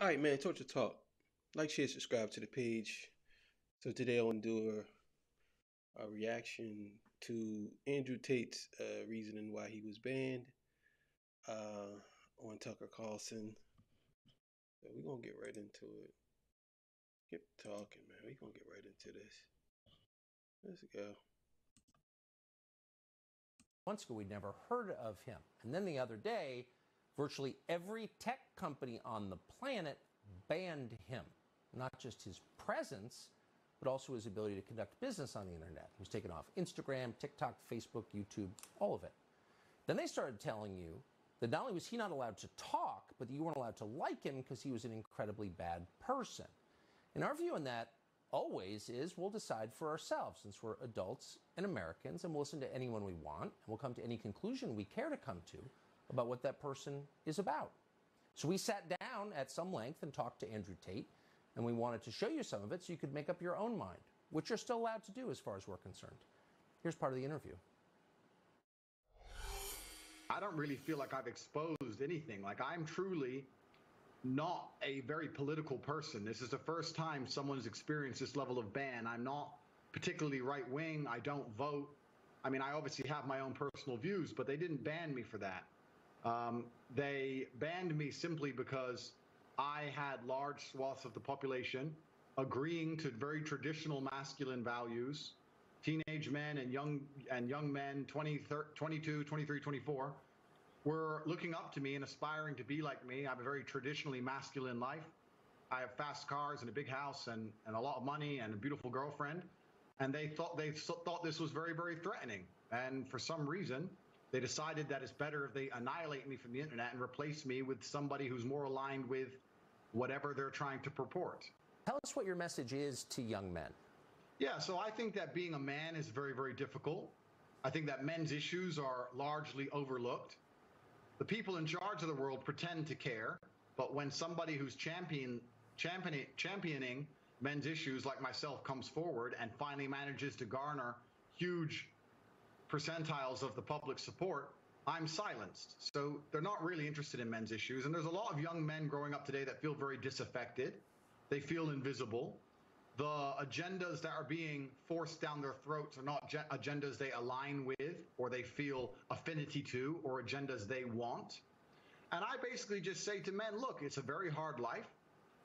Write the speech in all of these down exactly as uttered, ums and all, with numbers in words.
Alright, man, Torture Talk. Like, share, subscribe to the page. So today I want to do a, a reaction to Andrew Tate's uh, reasoning why he was banned uh, on Tucker Carlson. So we're going to get right into it. Keep talking, man. We're going to get right into this. Let's go. Once ago, we'd never heard of him. And then the other day, virtually every tech company on the planet banned him. Not just his presence, but also his ability to conduct business on the internet. He was taken off Instagram, TikTok, Facebook, YouTube, all of it. Then they started telling you that not only was he not allowed to talk, but that you weren't allowed to like him because he was an incredibly bad person. And our view on that always is we'll decide for ourselves, since we're adults and Americans, and we'll listen to anyone we want, and we'll come to any conclusion we care to come to about what that person is about. So we sat down at some length and talked to Andrew Tate, and we wanted to show you some of it so you could make up your own mind, which you're still allowed to do as far as we're concerned. Here's part of the interview. I don't really feel like I've exposed anything. Like, I'm truly not a very political person. This is the first time someone's experienced this level of ban. I'm not particularly right-wing. I don't vote. I mean, I obviously have my own personal views, but they didn't ban me for that. Um, they banned me simply because I had large swaths of the population agreeing to very traditional masculine values, teenage men and young and young men, twenty, twenty-two, twenty-three, twenty-four, were looking up to me and aspiring to be like me. I have a very traditionally masculine life. I have fast cars and a big house and, and a lot of money and a beautiful girlfriend. And they thought they thought this was very, very threatening. And for some reason, they decided that it's better if they annihilate me from the internet and replace me with somebody who's more aligned with whatever they're trying to purport. Tell us what your message is to young men. Yeah, so I think that being a man is very, very difficult. I think that men's issues are largely overlooked. The people in charge of the world pretend to care, but when somebody who's champion, champion, championing men's issues like myself comes forward and finally manages to garner huge percentiles of the public support, I'm silenced. So they're not really interested in men's issues. And there's a lot of young men growing up today that feel very disaffected. They feel invisible. The agendas that are being forced down their throats are not agendas they align with or they feel affinity to or agendas they want. And I basically just say to men, look, it's a very hard life.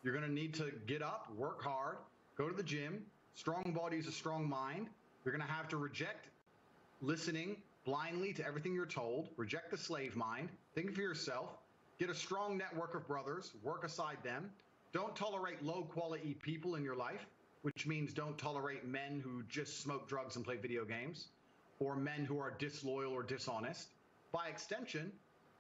You're going to need to get up, work hard, go to the gym. Strong body is a strong mind. You're going to have to reject listening blindly to everything you're told, reject the slave mind, think for yourself, get a strong network of brothers, work aside them. Don't tolerate low-quality people in your life, which means don't tolerate men who just smoke drugs and play video games, or men who are disloyal or dishonest. By extension,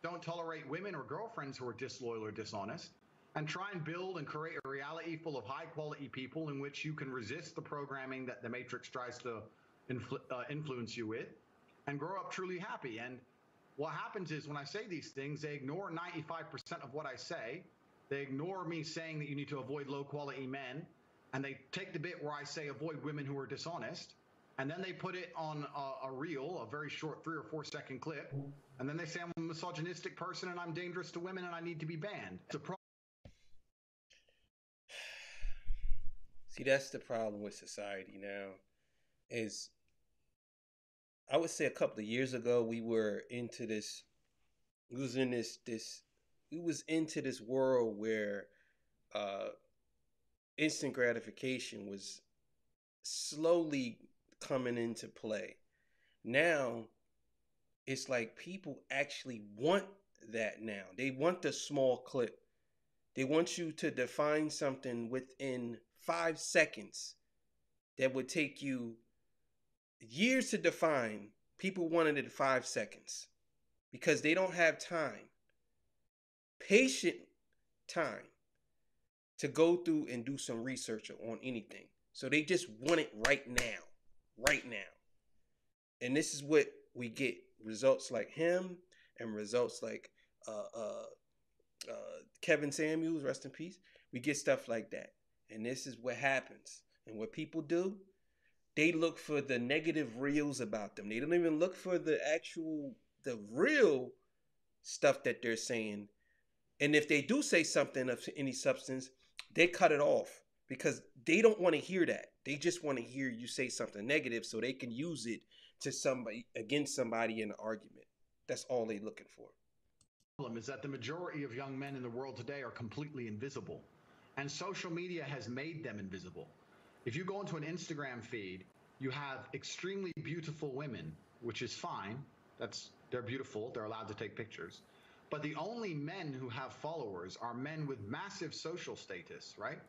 don't tolerate women or girlfriends who are disloyal or dishonest, and try and build and create a reality full of high-quality people in which you can resist the programming that the Matrix tries to Influ uh, influence you with, and grow up truly happy. And what happens is when I say these things, they ignore ninety-five percent of what I say. They ignore me saying that you need to avoid low-quality men, and they take the bit where I say avoid women who are dishonest, and then they put it on a, a reel, a very short three or four second clip, and then they say I'm a misogynistic person and I'm dangerous to women and I need to be banned. It's a pro See, that's the problem with society now. Is I would say a couple of years ago we were into this, we was in this this we was into this world where uh, instant gratification was slowly coming into play. Now it's like people actually want that now. They want the small clip. They want you to define something within five seconds that would take you years to define. People wanted it in five seconds because they don't have time, patient time, to go through and do some research on anything. So they just want it right now, right now. And this is what we get: results like him and results like uh, uh, uh, Kevin Samuels, rest in peace. We get stuff like that. And this is what happens. And what people do, they look for the negative reels about them. They don't even look for the actual, the real stuff that they're saying. And if they do say something of any substance, they cut it off because they don't want to hear that. They just want to hear you say something negative so they can use it to somebody against somebody in an argument. That's all they're looking for. The problem is that the majority of young men in the world today are completely invisible, and social media has made them invisible. If you go into an Instagram feed, you have extremely beautiful women, which is fine. That's they're beautiful. They're allowed to take pictures. But the only men who have followers are men with massive social status, right?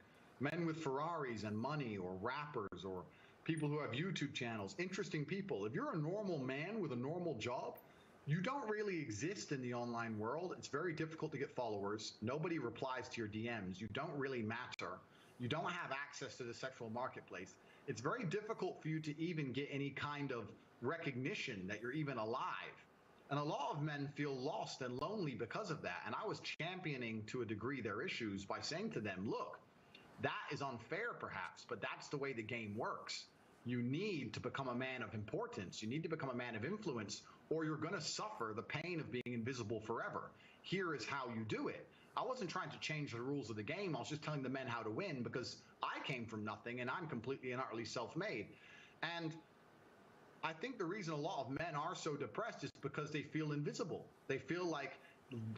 Men with Ferraris and money, or rappers, or people who have YouTube channels, interesting people. If you're a normal man with a normal job, you don't really exist in the online world. It's very difficult to get followers. Nobody replies to your D Ms. You don't really matter. You don't have access to the sexual marketplace. It's very difficult for you to even get any kind of recognition that you're even alive. And a lot of men feel lost and lonely because of that. And I was championing to a degree their issues by saying to them, look, that is unfair perhaps, but that's the way the game works. You need to become a man of importance. You need to become a man of influence, or you're going to suffer the pain of being invisible forever. Here is how you do it. I wasn't trying to change the rules of the game. I was just telling the men how to win, because I came from nothing and I'm completely and utterly self-made. And I think the reason a lot of men are so depressed is because they feel invisible. They feel like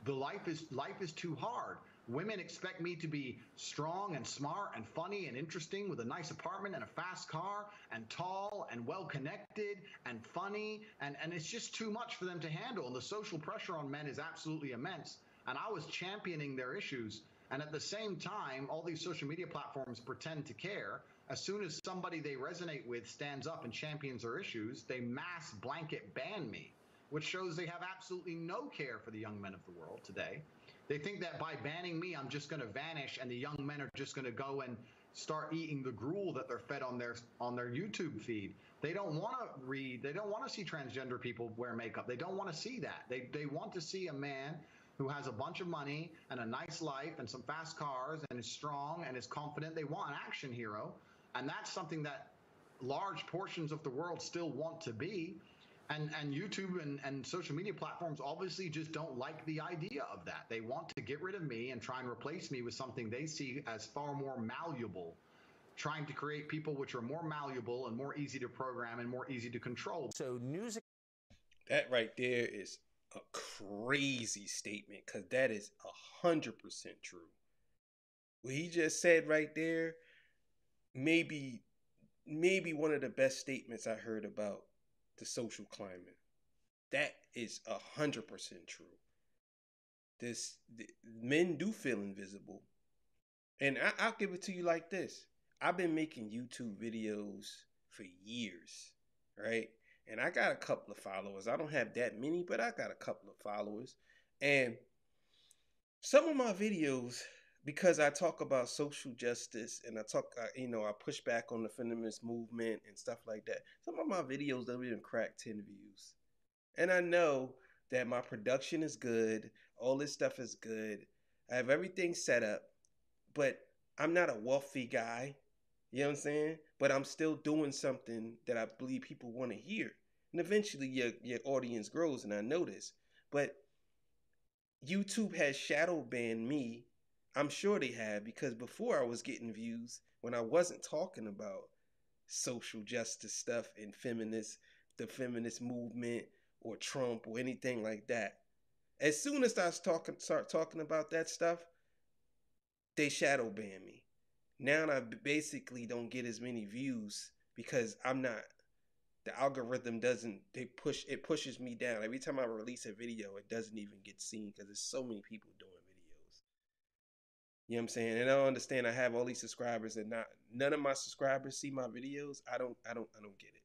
the life is life is too hard. Women expect me to be strong and smart and funny and interesting with a nice apartment and a fast car and tall and well-connected and funny. And, and it's just too much for them to handle. And the social pressure on men is absolutely immense. And I was championing their issues. And at the same time, all these social media platforms pretend to care. As soon as somebody they resonate with stands up and champions their issues, they mass blanket ban me, which shows they have absolutely no care for the young men of the world today. They think that by banning me, I'm just going to vanish, and the young men are just going to go and start eating the gruel that they're fed on their on their YouTube feed. They don't want to read. They don't want to see transgender people wear makeup. They don't want to see that. They they want to see a man who has a bunch of money and a nice life and some fast cars and is strong and is confident. They want an action hero. And that's something that large portions of the world still want to be. And, and YouTube and, and social media platforms obviously just don't like the idea of that. They want to get rid of me and try and replace me with something they see as far more malleable, trying to create people which are more malleable and more easy to program and more easy to control. So news. That right there is a crazy statement, because that is one hundred percent true. What he just said right there, maybe, maybe one of the best statements I heard about the social climate. That is one hundred percent true. This, the, men do feel invisible. And I, I'll give it to you like this. I've been making YouTube videos for years, right? And I got a couple of followers. I don't have that many, but I got a couple of followers. And some of my videos, because I talk about social justice and I talk, uh, you know, I push back on the feminist movement and stuff like that. Some of my videos don't even crack ten views. And I know that my production is good. All this stuff is good. I have everything set up, but I'm not a wealthy guy. You know what I'm saying? But I'm still doing something that I believe people want to hear. And eventually your, your audience grows, and I know this. But YouTube has shadow banned me. I'm sure they have, because before I was getting views when I wasn't talking about social justice stuff and feminist, the feminist movement or Trump or anything like that. As soon as I talking, start talking about that stuff, they shadow ban me. Now I basically don't get as many views because I'm not, the algorithm doesn't, they push, it pushes me down. Every time I release a video, it doesn't even get seen because there's so many people doing it. You know what I'm saying? And I understand I have all these subscribers and not none of my subscribers see my videos. I don't I don't I don't get it.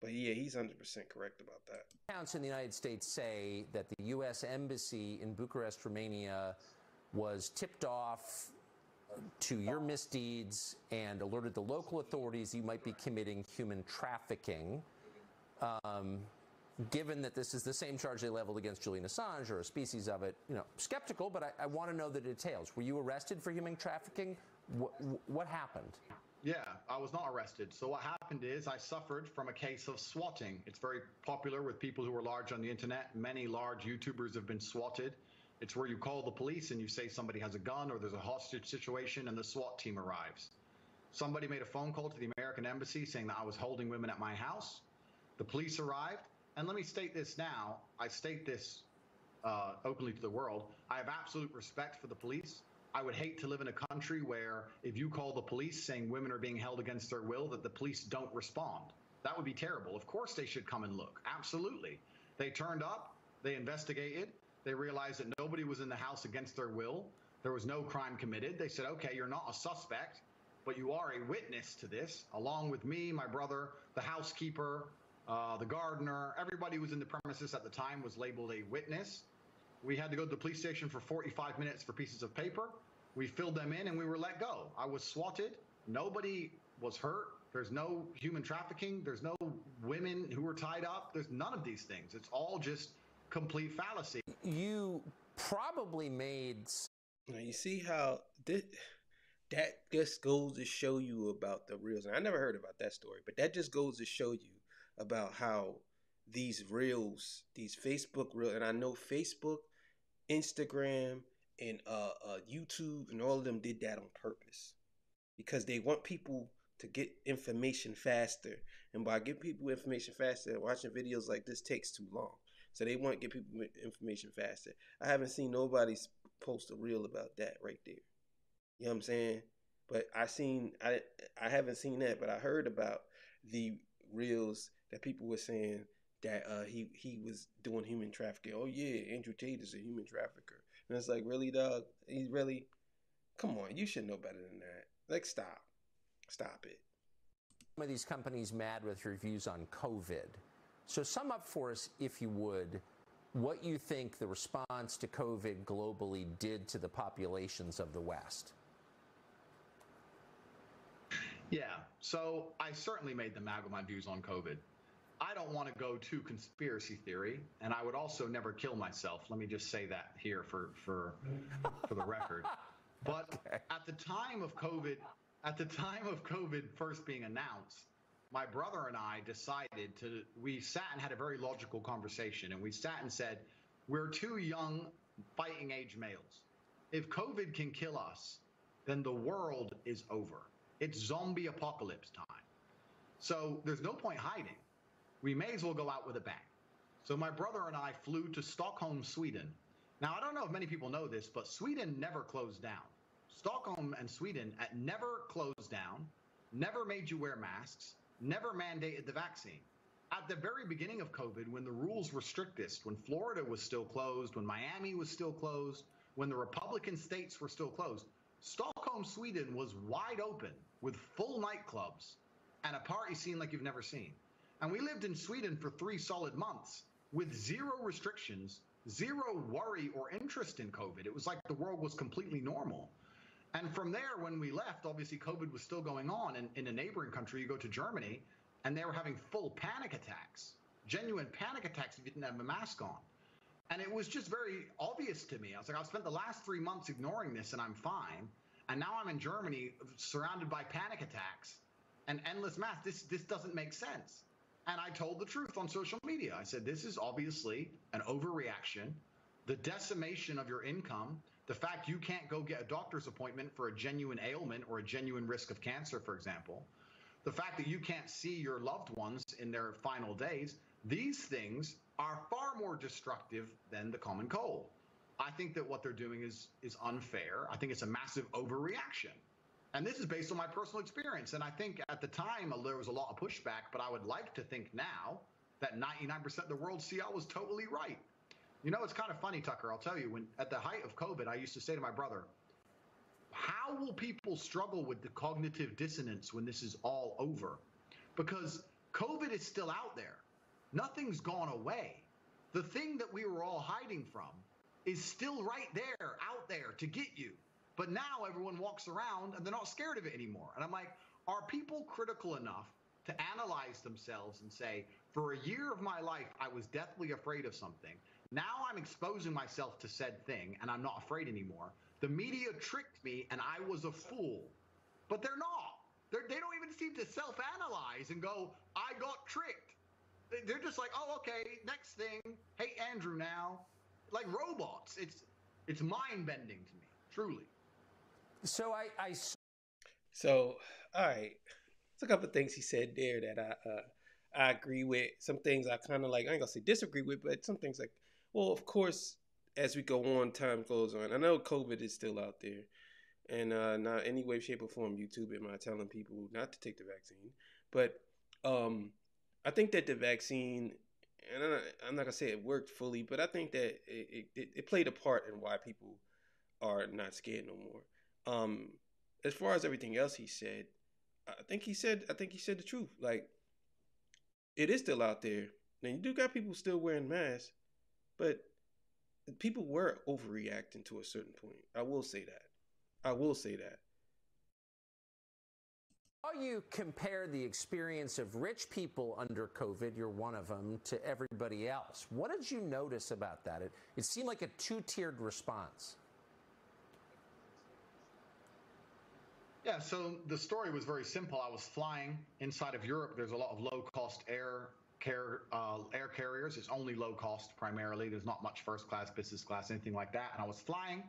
But yeah, he's one hundred percent correct about that. Accounts in the United States say that the U S embassy in Bucharest, Romania was tipped off to your misdeeds and alerted the local authorities you might be committing human trafficking. Um Given that this is the same charge they leveled against Julian Assange, or a species of it, you know, skeptical, but I, I want to know the details. Were you arrested for human trafficking? What, what happened? Yeah, I was not arrested. So what happened is I suffered from a case of swatting. It's very popular with people who are large on the internet. Many large YouTubers have been swatted. It's where you call the police and you say somebody has a gun or there's a hostage situation and the SWAT team arrives. Somebody made a phone call to the American embassy saying that I was holding women at my house. The police arrived. And let me state this now. I state this uh, openly to the world. I have absolute respect for the police. I would hate to live in a country where if you call the police saying women are being held against their will, that the police don't respond. That would be terrible. Of course they should come and look. Absolutely. They turned up. They investigated. They realized that nobody was in the house against their will. There was no crime committed. They said, okay, you're not a suspect, but you are a witness to this, along with me, my brother, the housekeeper, uh, the gardener. Everybody who was in the premises at the time was labeled a witness. We had to go to the police station for forty-five minutes for pieces of paper. We filled them in and we were let go. I was swatted. Nobody was hurt. There's no human trafficking. There's no women who were tied up. There's none of these things. It's all just complete fallacy. You probably made. Now you see how this, that just goes to show you about the real. I never heard about that story, but that just goes to show you about how these reels, these Facebook reels, and I know Facebook, Instagram, and uh, uh, YouTube, and all of them did that on purpose because they want people to get information faster. And by getting people information faster, watching videos like this takes too long. So they want to get people information faster. I haven't seen nobody's post a reel about that right there. You know what I'm saying? But I seen I I haven't seen that, but I heard about the reels that people were saying that uh, he he was doing human trafficking. Oh yeah, Andrew Tate is a human trafficker. And it's like, really, dog? He's really? Come on, you should know better than that. Like, stop, stop it. Some of these companies mad with reviews on COVID. So sum up for us, if you would, what you think the response to COVID globally did to the populations of the West. Yeah, so I certainly made them mad with my views on COVID. I don't want to go to conspiracy theory, and I would also never kill myself. Let me just say that here for, for, for the record. But okay. At the time of COVID, at the time of COVID first being announced, my brother and I decided to, we sat and had a very logical conversation, and we sat and said, we're two young fighting age males. If COVID can kill us, then the world is over. It's zombie apocalypse time. So there's no point hiding. We may as well go out with a bang. So my brother and I flew to Stockholm, Sweden. Now, I don't know if many people know this, but Sweden never closed down. Stockholm and Sweden never closed down, never made you wear masks, never mandated the vaccine. At the very beginning of COVID, when the rules were strictest, when Florida was still closed, when Miami was still closed, when the Republican states were still closed, Stockholm, Sweden was wide open with full nightclubs and a party scene like you've never seen. And we lived in Sweden for three solid months with zero restrictions, zero worry or interest in COVID. It was like the world was completely normal. And from there, when we left, obviously COVID was still going on. And in a neighboring country, you go to Germany, and they were having full panic attacks, genuine panic attacks if you didn't have a mask on. And it was just very obvious to me. I was like, I've spent the last three months ignoring this, and I'm fine. And now I'm in Germany surrounded by panic attacks and endless masks. This, this doesn't make sense. And I told the truth on social media. I said, this is obviously an overreaction, the decimation of your income, the fact you can't go get a doctor's appointment for a genuine ailment or a genuine risk of cancer, for example, the fact that you can't see your loved ones in their final days, these things are far more destructive than the common cold. I think that what they're doing is, is unfair. I think it's a massive overreaction. And this is based on my personal experience. And I think at the time there was a lot of pushback, but I would like to think now that ninety-nine percent of the world see I was totally right. You know, it's kind of funny, Tucker. I'll tell you, when at the height of COVID, I used to say to my brother, how will people struggle with the cognitive dissonance when this is all over? Because COVID is still out there. Nothing's gone away. The thing that we were all hiding from is still right there, out there to get you. But now everyone walks around and they're not scared of it anymore. And I'm like, are people critical enough to analyze themselves and say, for a year of my life, I was deathly afraid of something. Now I'm exposing myself to said thing, and I'm not afraid anymore. The media tricked me, and I was a fool. But they're not. They're, they don't even seem to self-analyze and go, I got tricked. They're just like, oh, okay, next thing. Hey, Andrew now. Like robots. It's It's mind-bending to me, truly. So I, I... So, all right. There's a couple of things he said there that I uh, I agree with. Some things I kind of like, I ain't gonna say disagree with, but some things like, well, of course, as we go on, time goes on. I know COVID is still out there. And uh, not any way, shape, or form, YouTube am I telling people not to take the vaccine. But um, I think that the vaccine, and I'm not going to say it worked fully, but I think that it, it, it played a part in why people are not scared no more. Um, as far as everything else he said, I think he said I think he said the truth. Like, it is still out there. Now, you do got people still wearing masks, but people were overreacting to a certain point. I will say that. I will say that. How you compare the experience of rich people under COVID, you're one of them, to everybody else. What did you notice about that? It, it seemed like a two-tiered response. Yeah, so the story was very simple. I was flying inside of Europe. There's a lot of low-cost air care, uh, air carriers. It's only low-cost primarily. There's not much first-class, business-class, anything like that. And I was flying,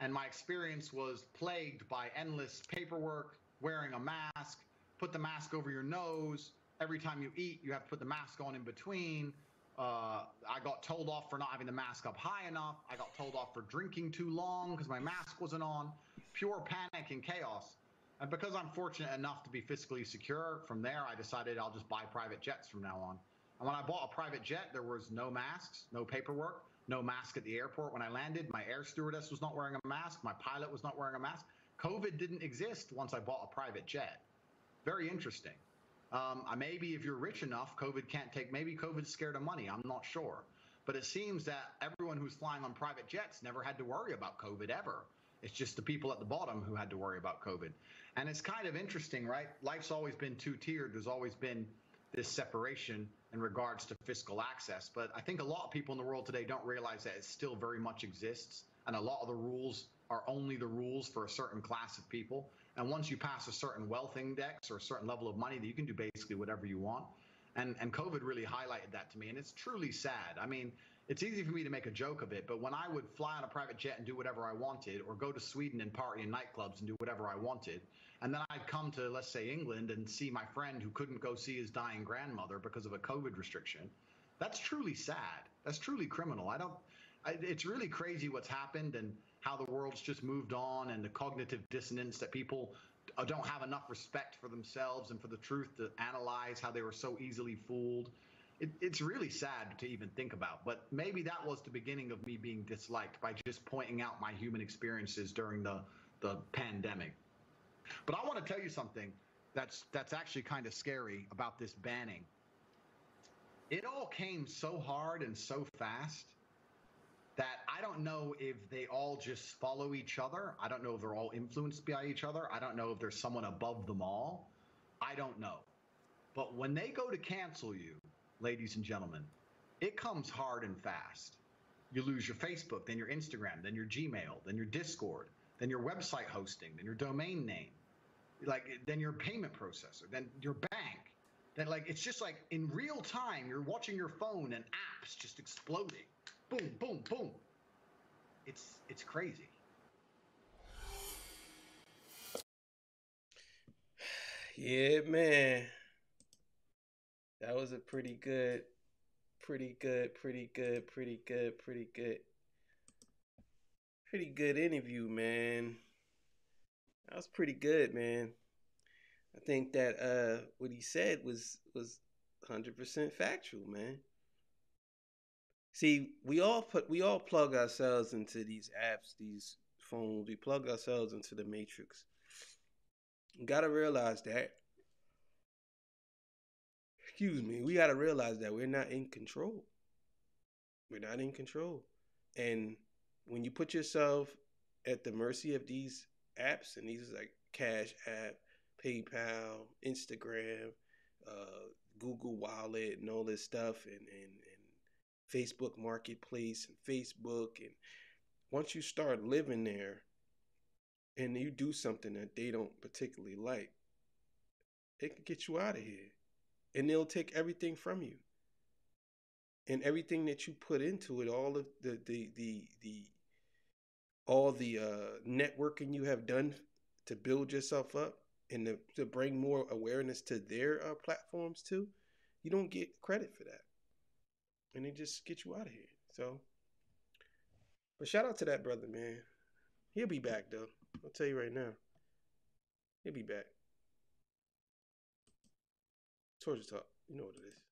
and my experience was plagued by endless paperwork, wearing a mask, put the mask over your nose. Every time you eat, you have to put the mask on in between. Uh, I got told off for not having the mask up high enough. I got told off for drinking too long because my mask wasn't on. Pure panic and chaos. And because I'm fortunate enough to be fiscally secure, from there I decided I'll just buy private jets from now on. And when I bought a private jet, there was no masks, no paperwork, no mask at the airport. When I landed, my air stewardess was not wearing a mask. My pilot was not wearing a mask. COVID didn't exist once I bought a private jet. Very interesting. Um, maybe if you're rich enough, COVID can't take, maybe COVID's scared of money. I'm not sure. But it seems that everyone who's flying on private jets never had to worry about COVID ever. It's just the people at the bottom who had to worry about COVID. And it's kind of interesting, right? Life's always been two-tiered. There's always been this separation in regards to fiscal access. But I think a lot of people in the world today don't realize that it still very much exists. And a lot of the rules are only the rules for a certain class of people. And once you pass a certain wealth index or a certain level of money, that you can do basically whatever you want. And and COVID really highlighted that to me. And it's truly sad. I mean, it's easy for me to make a joke of it, but when I would fly on a private jet and do whatever I wanted, or go to Sweden and party in nightclubs and do whatever I wanted, and then I'd come to, let's say, England and see my friend who couldn't go see his dying grandmother because of a COVID restriction, that's truly sad. That's truly criminal. I don't. I, it's really crazy what's happened and how the world's just moved on, and the cognitive dissonance that people don't have enough respect for themselves and for the truth to analyze how they were so easily fooled. It, it's really sad to even think about, but maybe that was the beginning of me being disliked, by just pointing out my human experiences during the, the pandemic. But I want to tell you something that's, that's actually kind of scary about this banning. It all came so hard and so fast that I don't know if they all just follow each other. I don't know if they're all influenced by each other. I don't know if there's someone above them all. I don't know. But when they go to cancel you, ladies and gentlemen, it comes hard and fast. You lose your Facebook, then your Instagram, then your Gmail, then your Discord, then your website hosting, then your domain name, like then your payment processor, then your bank. Then like it's just like in real time, you're watching your phone and apps just exploding. Boom, boom, boom. It's it's crazy. Yeah, man. That was a pretty good, pretty good, pretty good, pretty good, pretty good, pretty good interview, man. That was pretty good, man. I think that uh, what he said was was one hundred percent factual, man. See, we all put, we all plug ourselves into these apps, these phones. We plug ourselves into the matrix. You gotta realize that. Excuse me. We gotta realize that we're not in control. We're not in control. And when you put yourself at the mercy of these apps, and these like Cash App, PayPal, Instagram, uh, Google Wallet, and all this stuff, and and and. Facebook Marketplace and Facebook, and once you start living there and you do something that they don't particularly like, they can get you out of here, and they'll take everything from you, and everything that you put into it, all of the the the the all the uh, networking you have done to build yourself up and to, to bring more awareness to their uh, platforms too, you don't get credit for that. And they just get you out of here. So, but shout out to that brother, man. He'll be back, though. I'll tell you right now. He'll be back. Torture Talk. You know what it is.